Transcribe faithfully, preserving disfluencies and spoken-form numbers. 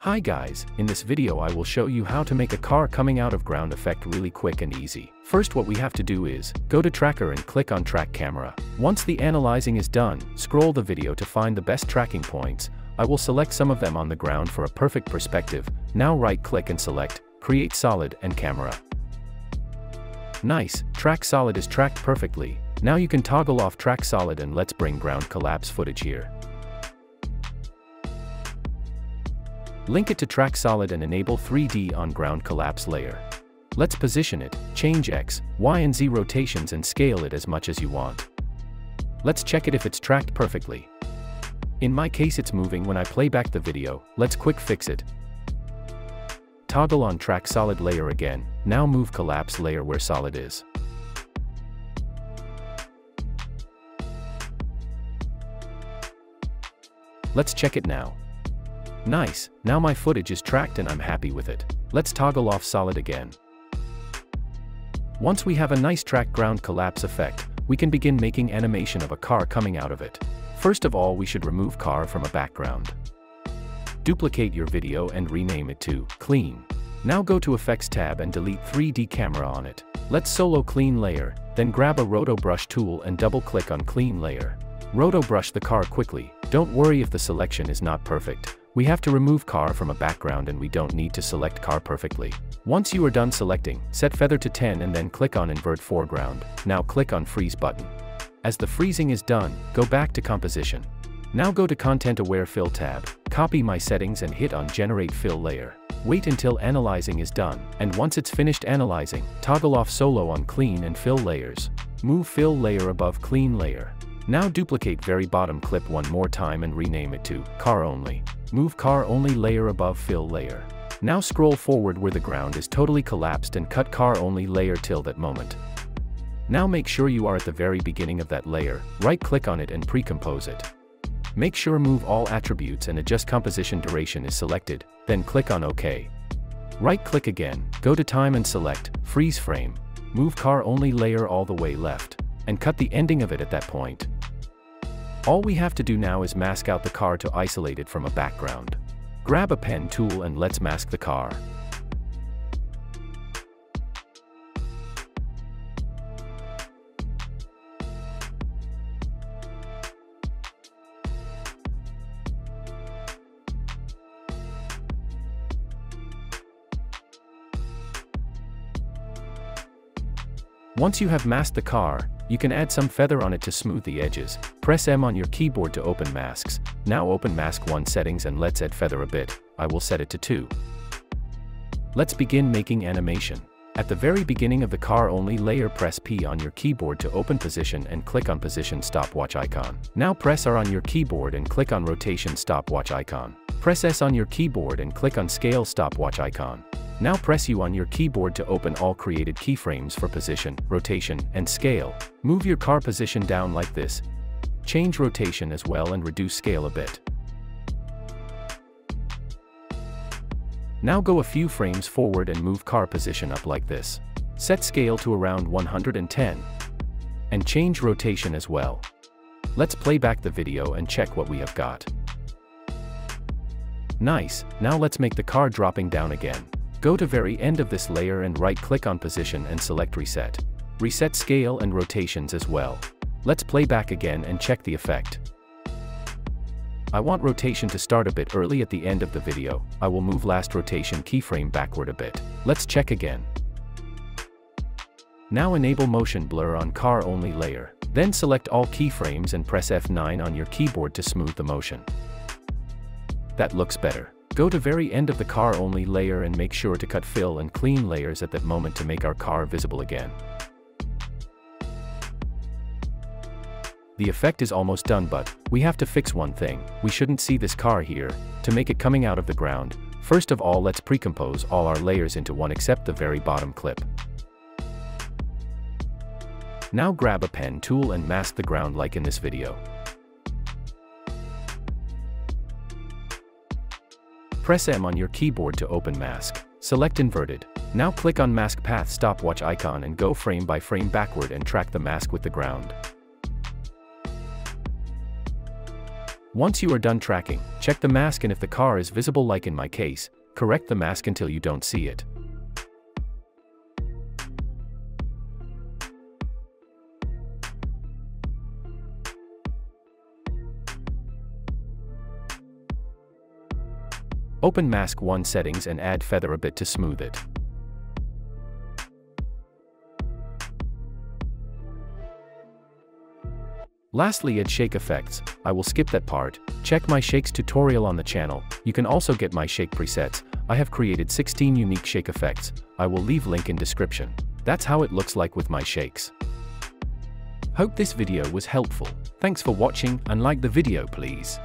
Hi guys, in this video I will show you how to make a car coming out of ground effect really quick and easy. First what we have to do is, go to Tracker and click on Track Camera. Once the analyzing is done, scroll the video to find the best tracking points. I will select some of them on the ground for a perfect perspective. Now right click and select, Create Solid and Camera. Nice, Track Solid is tracked perfectly. Now you can toggle off Track Solid and let's bring ground collapse footage here. Link it to Track Solid and enable three D on ground collapse layer. Let's position it, change X, Y and Z rotations and scale it as much as you want. Let's check it if it's tracked perfectly. In my case it's moving when I play back the video, let's quick fix it. Toggle on Track Solid layer again, now move collapse layer where solid is. Let's check it now. Nice, now my footage is tracked and I'm happy with it. Let's toggle off solid again. Once we have a nice track ground collapse effect, we can begin making animation of a car coming out of it. First of all we should remove car from a background. Duplicate your video and rename it to Clean. Now go to Effects tab and delete three D camera on it. Let's solo clean layer, then grab a roto brush tool and double click on clean layer. Roto brush the car quickly, don't worry if the selection is not perfect. We have to remove car from a background and we don't need to select car perfectly. Once you are done selecting, set feather to ten and then click on invert foreground. Now click on freeze button. As the freezing is done, go back to composition. Now go to content aware fill tab, copy my settings and hit on generate fill layer. Wait until analyzing is done, and once it's finished analyzing, toggle off solo on clean and fill layers. Move fill layer above clean layer. Now duplicate very bottom clip one more time and rename it to car only. Move car only layer above fill layer. Now scroll forward where the ground is totally collapsed and cut car only layer till that moment. Now make sure you are at the very beginning of that layer, right click on it and pre-compose it. Make sure move all attributes and adjust composition duration is selected, then click on OK. Right click again, go to time and select, freeze frame. Move car only layer all the way left, and cut the ending of it at that point. All we have to do now is mask out the car to isolate it from a background. Grab a pen tool and let's mask the car. Once you have masked the car, you can add some feather on it to smooth the edges. Press M on your keyboard to open masks. Now open mask one settings and let's add feather a bit. I will set it to two. Let's begin making animation. At the very beginning of the car only layer press P on your keyboard to open position and click on position stopwatch icon. Now press R on your keyboard and click on rotation stopwatch icon. Press S on your keyboard and click on scale stopwatch icon. Now press U on your keyboard to open all created keyframes for position, rotation, and scale. Move your car position down like this. Change rotation as well and reduce scale a bit. Now go a few frames forward and move car position up like this. Set scale to around one hundred ten. And change rotation as well. Let's play back the video and check what we have got. Nice, now let's make the car dropping down again. Go to very end of this layer and right-click on position and select reset. Reset scale and rotations as well. Let's play back again and check the effect. I want rotation to start a bit early at the end of the video. I will move last rotation keyframe backward a bit. Let's check again. Now enable motion blur on car only layer. Then select all keyframes and press F nine on your keyboard to smooth the motion. That looks better. Go to very end of the car only layer and make sure to cut fill and clean layers at that moment to make our car visible again. The effect is almost done, but we have to fix one thing. We shouldn't see this car here. To make it coming out of the ground, first of all let's pre-compose all our layers into one except the very bottom clip. Now grab a pen tool and mask the ground like in this video. Press M on your keyboard to open mask. Select inverted. Now click on mask path stopwatch icon and go frame by frame backward and track the mask with the ground. Once you are done tracking, check the mask, and if the car is visible, like in my case, correct the mask until you don't see it. Open Mask one settings and add feather a bit to smooth it. Lastly, add shake effects. I will skip that part. Check my shakes tutorial on the channel. You can also get my shake presets. I have created sixteen unique shake effects. I will leave link in description. That's how it looks like with my shakes. Hope this video was helpful. Thanks for watching and like the video please.